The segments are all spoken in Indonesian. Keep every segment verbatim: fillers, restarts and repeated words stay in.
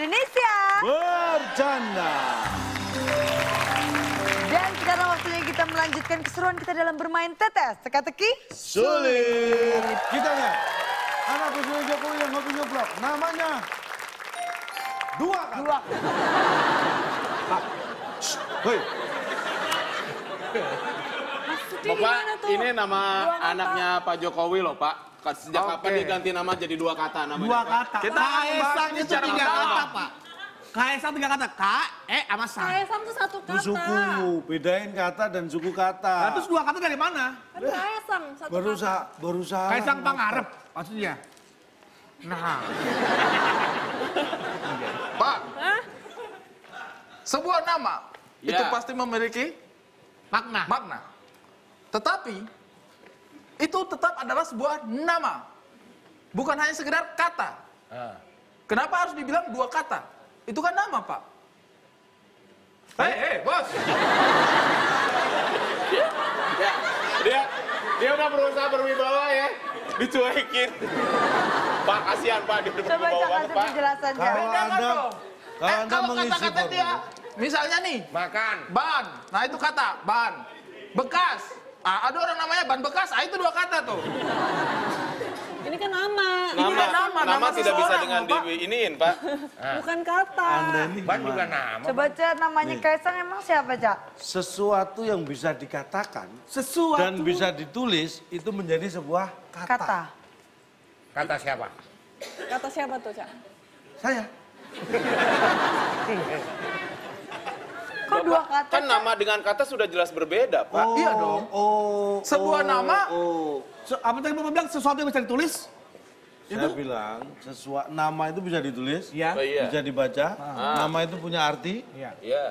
Indonesia Bercanda. Dan sekarang waktunya kita melanjutkan keseruan kita dalam bermain tetes teka-teki sulit. Kita lihat anak presiden Jokowi yang hobi nyoblok. Namanya dua kan? Dua. Pak. Hei. Maksudnya gimana tuh? Ini nama anaknya Pak Jokowi loh, Pak. Sejak okay. kapan diganti nama jadi dua kata namanya? Dua kata. Kita Kaesang itu tiga kata, Pak. Kaesang tiga kata. K, E, sama Sang. Kaesang itu satu kata. Itu suku. Bedain kata dan suku kata. Nah, terus dua kata dari mana? Kan Kaesang satu baru kata. Baru salah. Kaesang Pangarep maksudnya. Nah. Pak. Hah? Sebuah nama ya. Itu pasti memiliki makna. Makna. Tetapi itu tetap adalah sebuah nama. Bukan hanya sekedar kata. Uh. Kenapa harus dibilang dua kata? Itu kan nama, Pak. Hei, hei, bos! dia, dia, dia, dia udah berusaha berwibawa ya. Dicuekin. Pak, kasihan Pak. Dia coba jangan penjelasan dia. Kalau kata-kata dia, misalnya nih. Makan. Ban. Nah, itu kata. Ban. Bekas. Ah, ada orang namanya ban bekas, ah itu dua kata tuh. Ini kan nama. Ini nama, kan nama, nama, nama tidak bisa dengan diiniin, Pak. Bukan kata. Ban juga nama. Coba cek namanya Kaesang emang siapa, Cak? Sesuatu yang bisa dikatakan sesuatu dan bisa ditulis itu menjadi sebuah kata. Kata, kata siapa? Kata siapa tuh, Cak? Saya. Kok dua kata? Kan nama dengan kata sudah jelas berbeda, Pak. Oh, iya dong. Oh, sebuah oh, nama. Oh. Se apa tadi Bapak bilang sesuatu yang bisa ditulis? Saya itu? bilang sesuatu nama itu bisa ditulis, ya. Oh, iya. Bisa dibaca. Ah. Nama itu punya arti. Iya. Ya.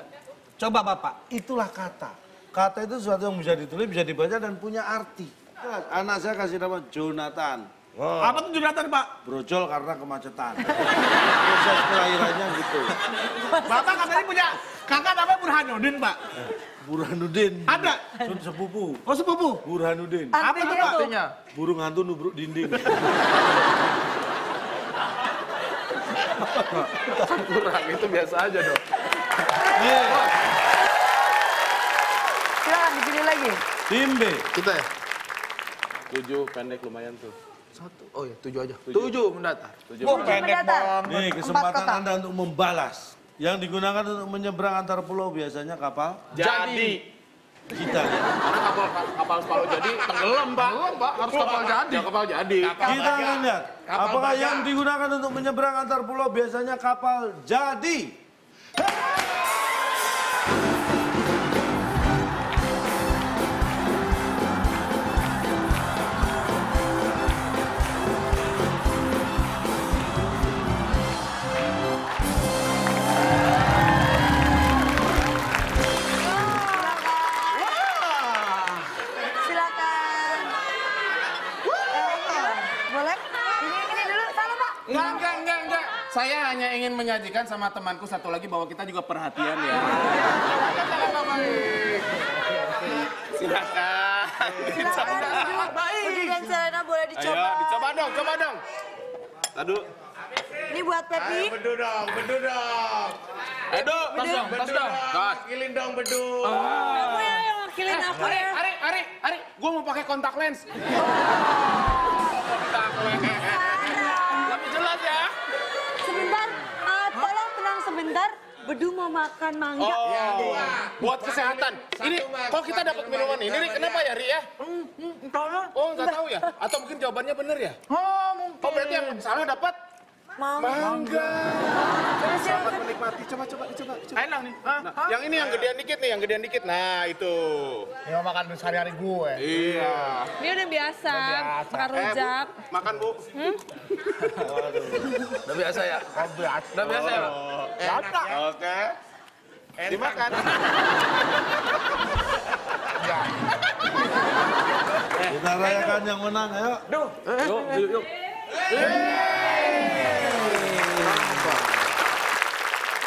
Coba Bapak, itulah kata. Kata itu sesuatu yang bisa ditulis, bisa dibaca dan punya arti. Anak saya kasih nama Jonathan. Wow. Apa tuh Jonathan, Pak? Brojol karena kemacetan. Proses kelahirannya gitu. Bapak katanya punya kakak namanya Burhanuddin, Pak. Burhanuddin. Ada. Sepupu. Oh, sepupu. Burhanuddin. Apa tuh artinya? Burung hantu nubruk dinding. Burhan itu biasa aja dong. Yeah. Silahkan dipilih lagi. Tim B. Kita ya? Tujuh pendek lumayan tuh. Satu, oh ya tujuh aja. Tujuh, tujuh mendatar. Tujuh oh, mendatar. Nih kesempatan Anda untuk membalas. Yang digunakan untuk menyeberang antar pulau biasanya kapal. Jadi. Kita lihat. Karena kapal, kapal kapal jadi tenggelam, Pak. Tenggelam, Pak. Harus kapal jadi. Ya, kapal jadi. Kapal kita akan lihat. Apakah yang digunakan untuk menyeberang antar pulau biasanya kapal jadi. Saya hanya ingin menyajikan sama temanku satu lagi bahwa kita juga perhatian ya. Silakan. Silakan. Budi dan Serena boleh dicoba. Ayo, dicoba dong, coba dong. Tadu. Ini buat Pepi. Bedu dong, bedu dong. Aduh, tas dong, tas dong. Kilin dong bedu. Aku ya yang wakilin aku ya. Ari, Ari, Ari, gue mau pakai kontak lens. Kontak lens. Bentar, bedu mau makan mangga. Oh, ya, ya. Buat kesehatan. Ini, kok kita dapat minuman ini, Ri? Kenapa ya, Ri, ya? Hmm, hmm, oh, nggak tahu ya? Atau mungkin jawabannya bener ya? Oh, mungkin. Oh, berarti yang salah dapat mangga. Mangga. Selamat menikmati. Coba, coba, coba. Enak nih. Nah, nah, yang ini yang gedean dikit nih, yang gedean dikit. Nah, itu. Ini mau makan sehari-hari gue. Iya. Ini udah biasa. biasa. Makan rujak. Eh, makan, Bu. Hmm? Waduh. Udah biasa ya? Oh, biasa. Udah biasa ya, Pak? Enak. Oke. Enak. Dimakan. Kita rayakan yang menang, ayo. Duh. Yuk, yuk, yuk.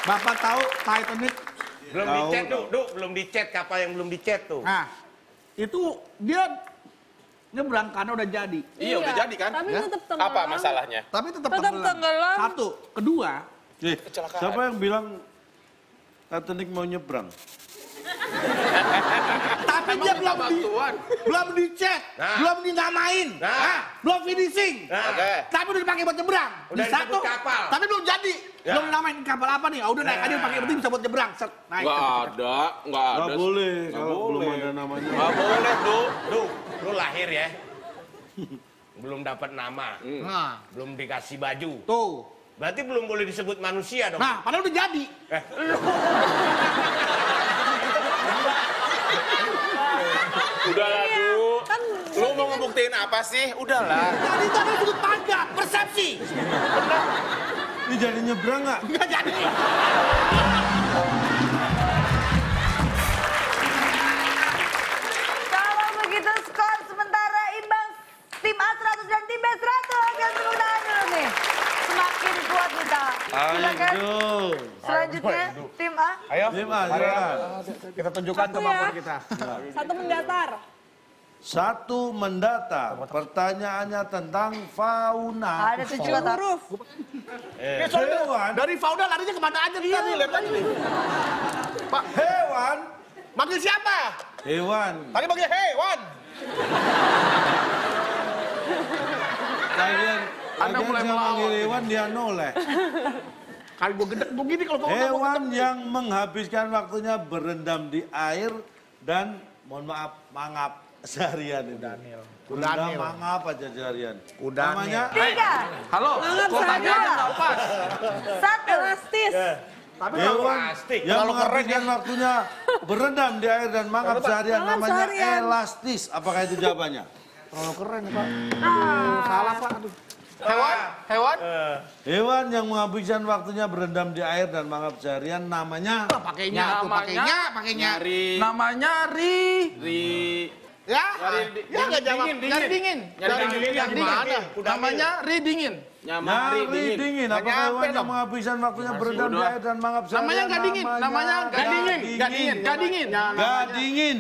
Bapak tahu Titanic? Belum dicet, Duk. Duk, belum dicet. Kapal yang belum dicet tuh. Nah, itu dia nyebrang karena udah jadi. Iya, udah jadi kan? Tapi tetap tenggelam. Apa masalahnya? Tapi tetap tenggelam. Satu. Kedua, Eh, siapa yang bilang Titanic mau nyebrang? Tapi emang dia belum di, belum dicek, nah. belum dinamain, nah. Nah, belum finishing. Nah. Okay. Tapi udah dipakai buat nyebrang. Udah di satu, kapal. Tapi belum jadi. Ya. Belum namain kapal apa nih? Oh, udah naik nah. aja pakai penting bisa buat nyebrang. Set, naik. Gak ada, gak ada. Gak boleh, kalau belum ada namanya. Gak boleh, Du. Du, lu lahir ya. Belum dapat nama. Hmm. Nah. Belum dikasih baju. Tuh. Berarti belum boleh disebut manusia dong. Nah, padahal udah jadi. Eh. Udahlah, iya, Du. Kan, lu mau ngebuktiin apa sih? Udahlah. Tadi tadi sudut pandang, persepsi. Benar. Ini jadi nyebrang nggak? Nggak jadi. Kalau begitu skor sementara imbang tim A seratus dan tim B seratus. Hasil penggunaan dulu nih. Semakin kuat kita. Silakan. Selanjutnya tim A. Ayo. Tim A. Kita tunjukkan kemampuan ya. kita. Satu mendatar. Satu mendatar. Pertanyaannya tentang fauna. Ada tujuh huruf. Eh. Hewan. Dari fauna larinya kemana aja dia nih? Lihat aja nih. Pak hewan. Manggil siapa? Hewan. Tadi manggil hewan. Kalian. Anda mulai memanggil hewan dia noleh. Kali gue gedek begini kalau fauna. Hewan yang menghabiskan waktunya berendam di air dan mohon maaf mangap seharian ini. Daniel. Berendam mangap aja seharian. Udah. Namanya tiga. Halo. Kotanya aja nggak pas. Satu. Elastis. Tapi hewan yang menghabiskan waktunya berendam di air dan mangap seharian namanya elastis. Apakah itu jawabannya? Terlalu keren Pak. Salah Pak. Hewan, hewan, uh. hewan yang menghabiskan waktunya berendam di air dan mangap seharian namanya. Oh, pakainya, pakainya, pakainya. Namanya ri, ri. Ya, ya nggak jawab. Nyari dingin, nyari dingin gimana? Namanya ri dingin. Nyari dingin. Apakah hewan yang menghabiskan waktunya berendam di air dan mangap seharian? Namanya nggak dingin, namanya nggak dingin, nggak dingin, nggak dingin, nggak dingin.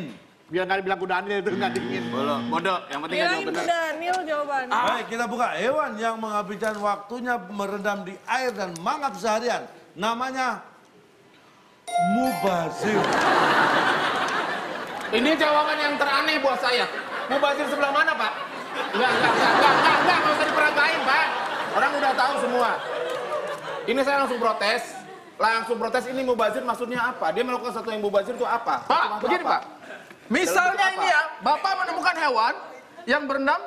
Biar nggak dibilang kuda Daniel itu nggak dingin. Boleh, bodoh. Yang penting nggak jawab benar. Daniel jawabannya. Baik, kita buka. Hewan yang menghabiskan waktunya merendam di air dan mangap seharian. Namanya mubazir. Ini jawaban yang teraneh buat saya. Mubazir sebelah mana, Pak? Enggak, enggak, enggak, enggak, enggak, enggak. Nggak usah diperagain, Pak. Orang udah tahu semua. Ini saya langsung protes. Langsung protes ini mubazir maksudnya apa? Dia melakukan sesuatu yang mubazir itu apa? Pak, begini, Pak. Misalnya ini ya, Bapak menemukan hewan yang berendam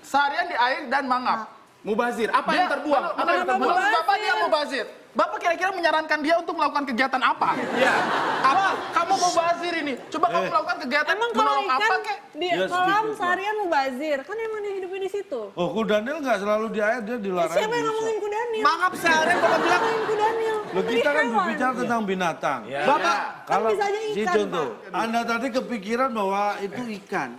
seharian di air dan mangap. Mubazir, apa dia, yang terbuang? Apa, apa yang terbuang? Bapak dia mubazir. Bapak kira-kira menyarankan dia untuk melakukan kegiatan apa? Iya. Apa? Kamu mubazir ini. Coba eh. kamu melakukan kegiatan emang menolong apa kek? Di kolam seharian mubazir. Kan emang dia hidupnya di situ. Oh, Kudanil nggak selalu di air, dia dilarang. Siapa yang ngomongin Kudanil? Mangap seharian kalau bilang Kudanil. Loh, kita kan berbicara tentang binatang. Ya, Bapak, ya. Kalau si contoh, Anda tadi kepikiran bahwa itu ikan.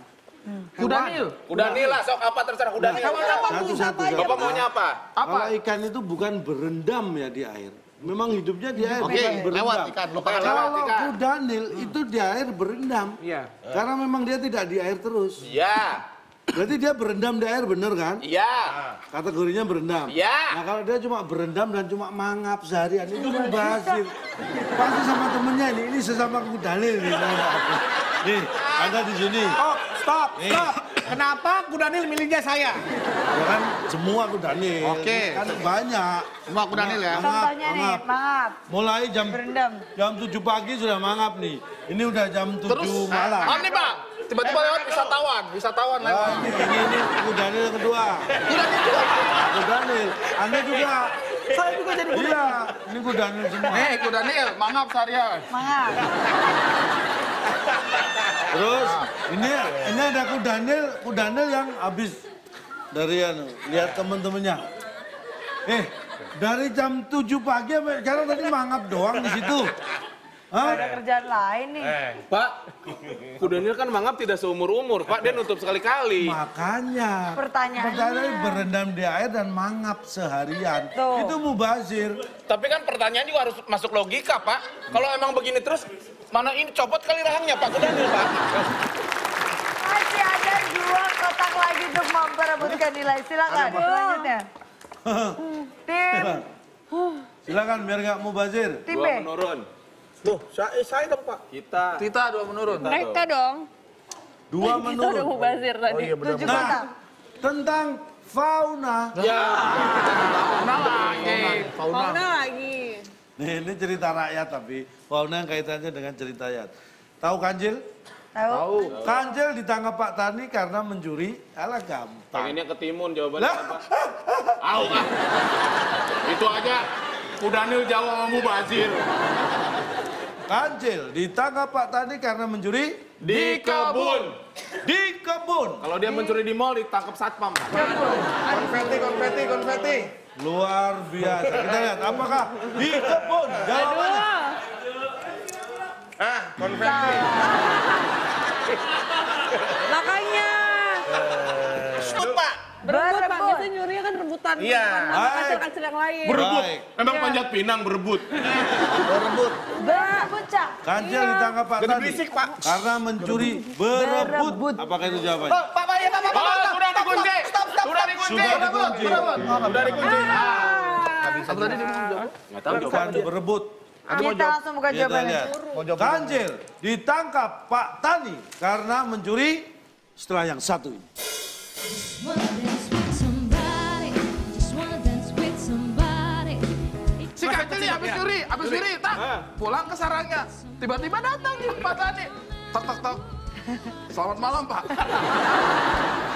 Kudanil. Kudanil lah, sok apa terserah kudanil. Hewan apa? Satu-satu. Bapak maunya apa? Apa? Kalau ikan itu bukan berendam ya di air. Memang hidupnya di air, bukan okay, berendam. Lewat ikan. Kalau kudanil hmm. itu di air berendam. Iya. Karena memang dia tidak di air terus. Iya. Berarti dia berendam di air bener kan? Iya. Kategorinya berendam. Iya. Nah kalau dia cuma berendam dan cuma mangap seharian itu mubazir. Pasti sama temennya ini, ini sesama kudanil. Nih, nih Anda di sini. Oh, stop, stop. Kenapa kudanil milihnya saya? Ya kan semua kudanil. Oke. Kan banyak. Semua kudanil ya. Contohnya nih, mangap. Mulai jam berendam. jam tujuh pagi sudah mangap nih. Ini udah jam tujuh malam. Oh nih Pak. Tiba-tiba lewat wisatawan, wisatawan lewat. Ini kudanil kedua. Kudanil kedua. Kudanil. Anda juga. Saya juga jadi kudanil. Iya, ini kudanil semua. Nih kudanil, mangap seharian. Mangap. Terus ini ini ada kudanil, kudanil yang habis dari anu lihat temen-temennya. Eh, dari jam tujuh pagi karena tadi mangap doang di situ. Hah? Ada kerjaan lain nih. Eh, Pak, kudanil kan mangap tidak seumur-umur. Pak, dia nutup sekali-kali. Makanya. Pertanyaannya. Pertanyaan berendam di air dan mangap seharian. Tuh. Itu mubazir. Tapi kan pertanyaan juga harus masuk logika, Pak. Kalau emang begini terus, mana ini copot kali rahangnya, Pak. Kudanil, Pak. Masih ada dua kotak lagi untuk memperebutkan nilai. Silakan. Selanjutnya. Tim. Silakan biar nggak mubazir. Tim B. Dua menurun. Tuh, saya, saya dong Pak. Kita. Kita dua menurun. Kita Mereka dong. Dua Kita menurun. Kita udah mubazir tadi. Oh, iya, benar, benar. Nah, tentang fauna. Ya. Fauna lagi. Fauna. Fauna lagi. Nih, ini cerita rakyat tapi fauna yang kaitannya dengan cerita rakyat. Tahu Kancil? Tahu. Kancil ditangkap Pak Tani karena mencuri. Alah gampang. Pengennya ketimun jawabannya apa? Au ah. Itu aja. Udanil Jawa mau bazir. Kancil ditangkap Pak Tani karena mencuri di kebun. Di kebun. Kalau dia mencuri di mall ditangkap satpam. Konfeti, konfeti, konfeti. Luar biasa. Kita lihat apakah di kebun jawabannya. Ah, konfeti. Makanya. Stop, Pak. Berebut, Pak. Biasanya nyurinya kan rebutan. Iya. Sama kancil-kancil yang lain. Berebut. Emang ya. Panjat Pinang berebut. Berebut. Berebut, Cak. Kancil ditangkap Pak Tani. Berisik, Pak. Karena mencuri berebut. berebut. Apakah itu jawabannya? Oh, Pak, Pak, ya, Pak, Pak, Pak. Oh, sudah dikunci. Stop, stop, stop. Sudah dikunci. Berebut. Sudah dikunci. Apa tadi dia mau jawab? Nggak tahu jawabannya. Berebut. Kita langsung buka jawabannya. Kancil ditangkap Pak Tani karena mencuri setelah yang satu ini. Si Kancil habis curi, habis curi, tak pulang ke sarangnya. Tiba-tiba datang Pak Tani. Tok tok tok. Selamat malam, Pak.